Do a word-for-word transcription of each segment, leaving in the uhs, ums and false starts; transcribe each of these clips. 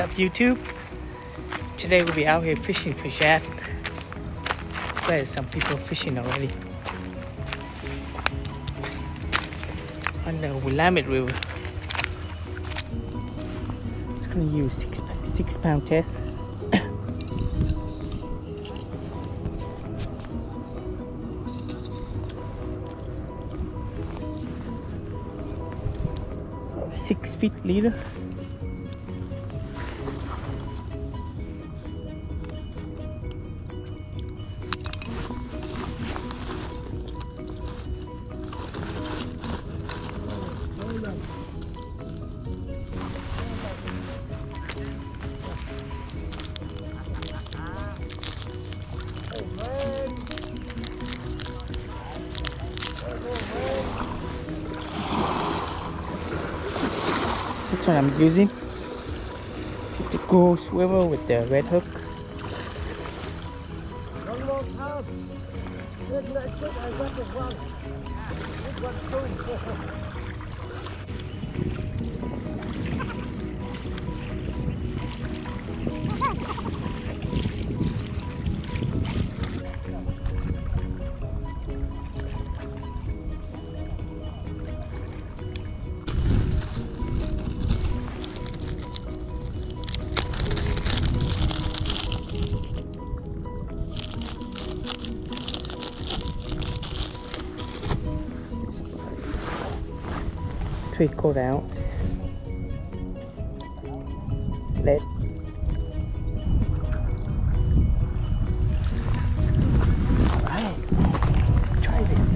What's up, YouTube? Today we'll be out here fishing for shad. There's some people fishing already on the Willamette River. It's gonna use six six pound test. Six feet leader. This one I'm using the cool swivel with the red hook. Three quarter ounce lead. All right, let's try this.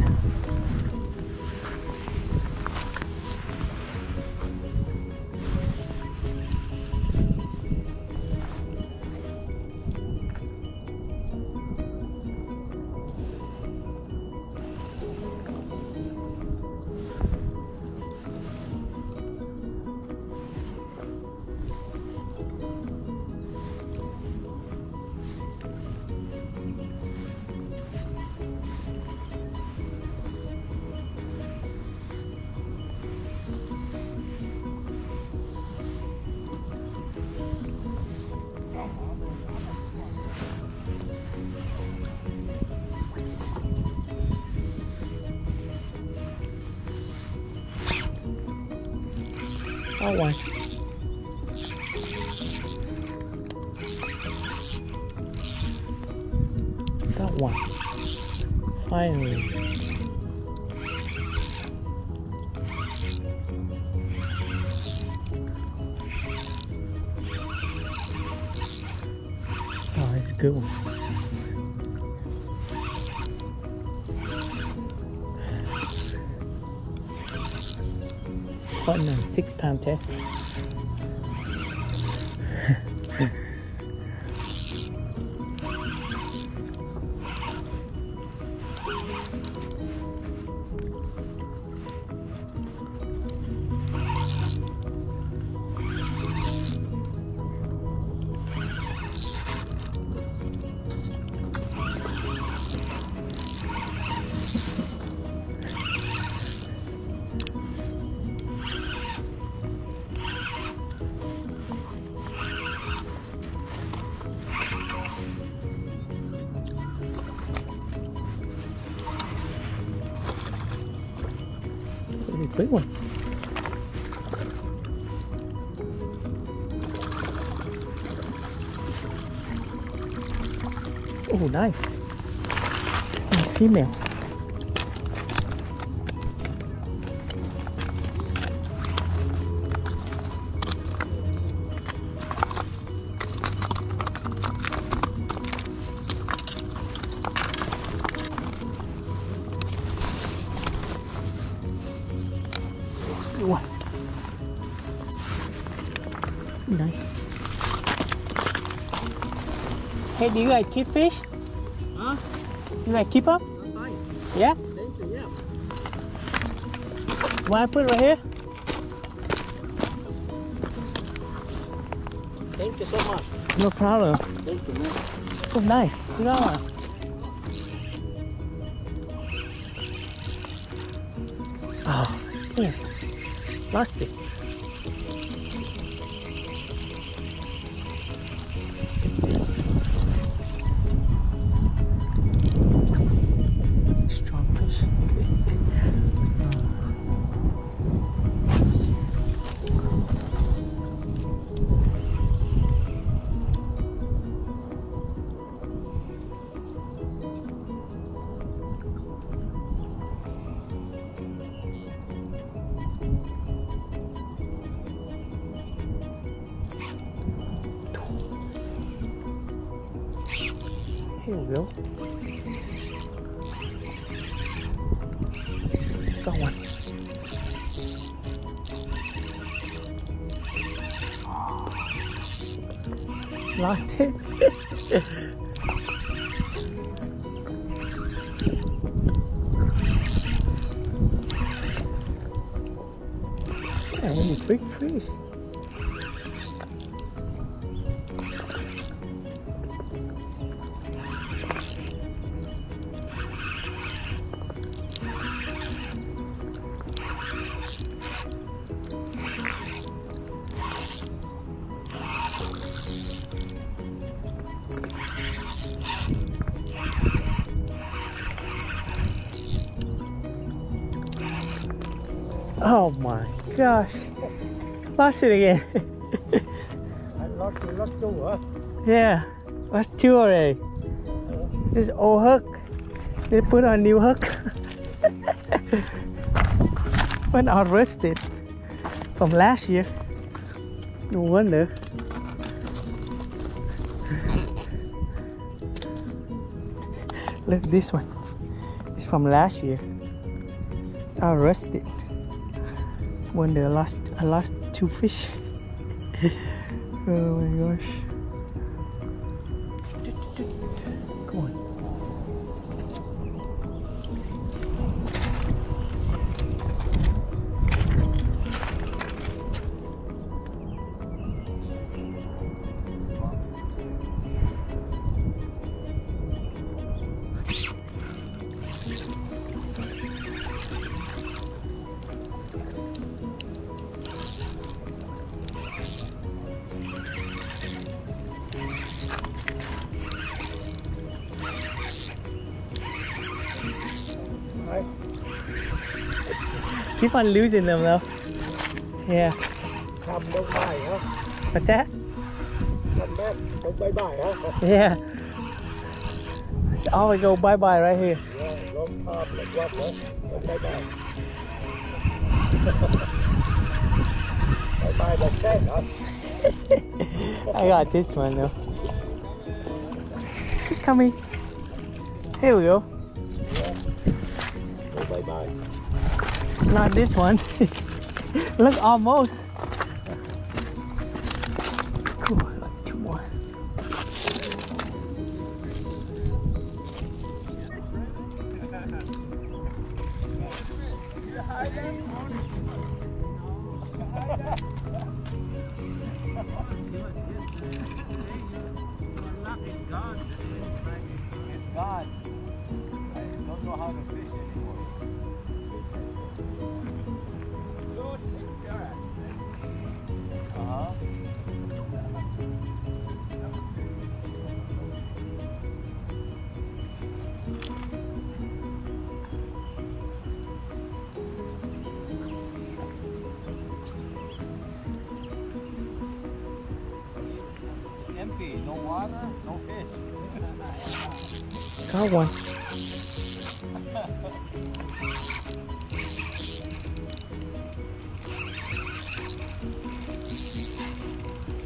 Oh, one. That one. Finally. Oh, that's a good one. Button on six pound test. Big one. Oh, nice. And female. One. Nice. Hey, do you guys keep fish? Huh? You guys keep up? I'm fine. Yeah? Thank you, yeah. Want to put it right here? Thank you so much. No problem. Thank you, man. Oh, nice. You got one. Oh, yeah. Must be. Here we go. Got one. Locked it. Yeah, these big fish. Oh my gosh, lost it again. I lost, lost two, huh? Yeah, lost two already. Uh, this old hook, they put on new hook. When I rusted from last year, no wonder. Look, this one, it's from last year. It's all rusted. Wonder I lost, I lost two fish. Oh my gosh. Come on. Keep on losing them though. Yeah. Come don't buy, huh? What's that? Come back, don't bye bye, huh? Yeah. It's always go bye bye right here. Yeah, go pop, like what, huh? Go bye bye. Bye bye, that's it, huh? I got this one though. Keep coming. Here we go. Yeah. Go bye bye. Not this one. Look, almost. Cool, like two more. It's gone. I don't know how to fish anymore. Empty, no water, no fish. Got one.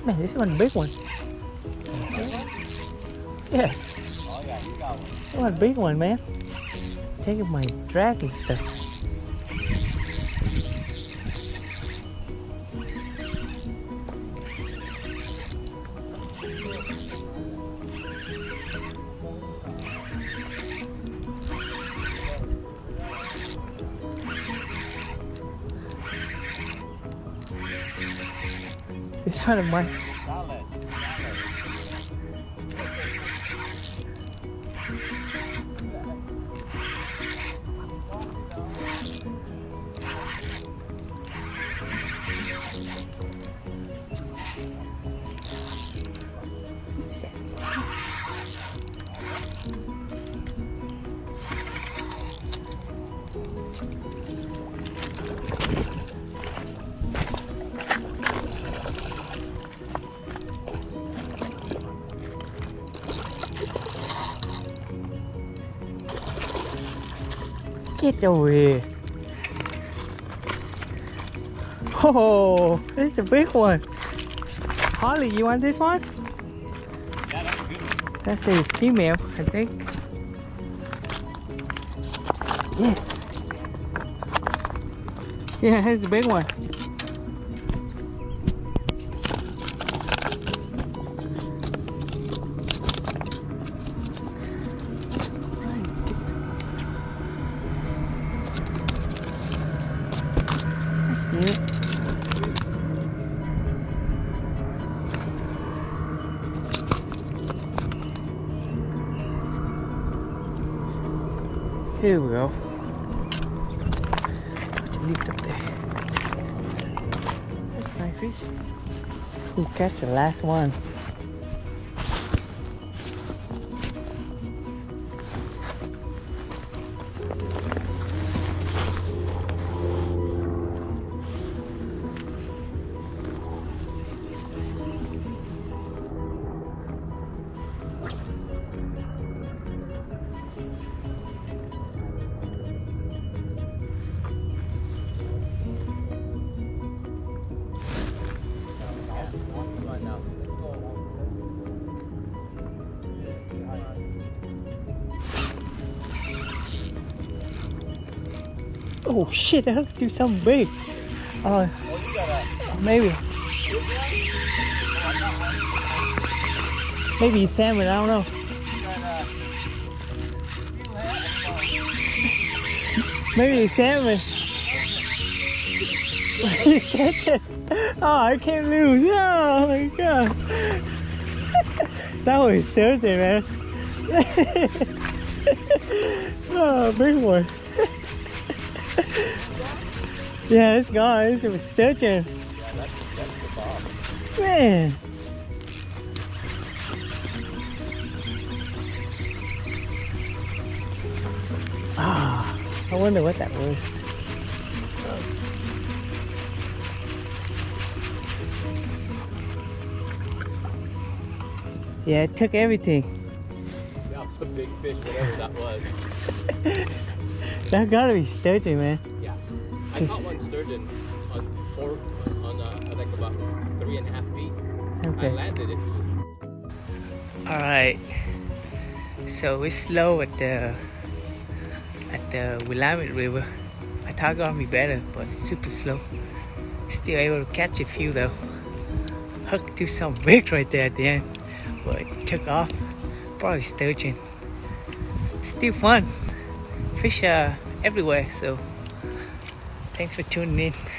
Man, this is one big one. Yeah. Oh yeah, you got one. One big one, man. Taking my drag and stuff. It's one of mine. Get over here. Oh, this is a big one. Holly, you want this one? Yeah, that's a good one. That's a female, I think. Yes. Yeah, that's a big one. Here we go. Just leave it up there. That's my fish. We'll catch the last one. Oh shit, I hooked you something big. Uh, maybe. Maybe salmon, I don't know. Maybe salmon. You catch it. Oh, I can't lose. Oh my god. That was Thursday, man. Oh, big one. Yeah, it's gone. It's a sturgeon. Yeah, that's, that's the bomb. Man. Ah, I wonder what that was. Yeah, it took everything. That was a big fish, whatever that was. That gotta be sturgeon, man. Yeah. I caught one sturgeon on four, on uh, like about three and a half feet. Okay. I landed it. Alright, so we're slow at the at the Willamette River. I thought it got me better, but it's super slow. Still able to catch a few though. Hooked to some big right there at the end, but it took off. Probably sturgeon. Still fun. Fish are everywhere, so thanks for tuning in.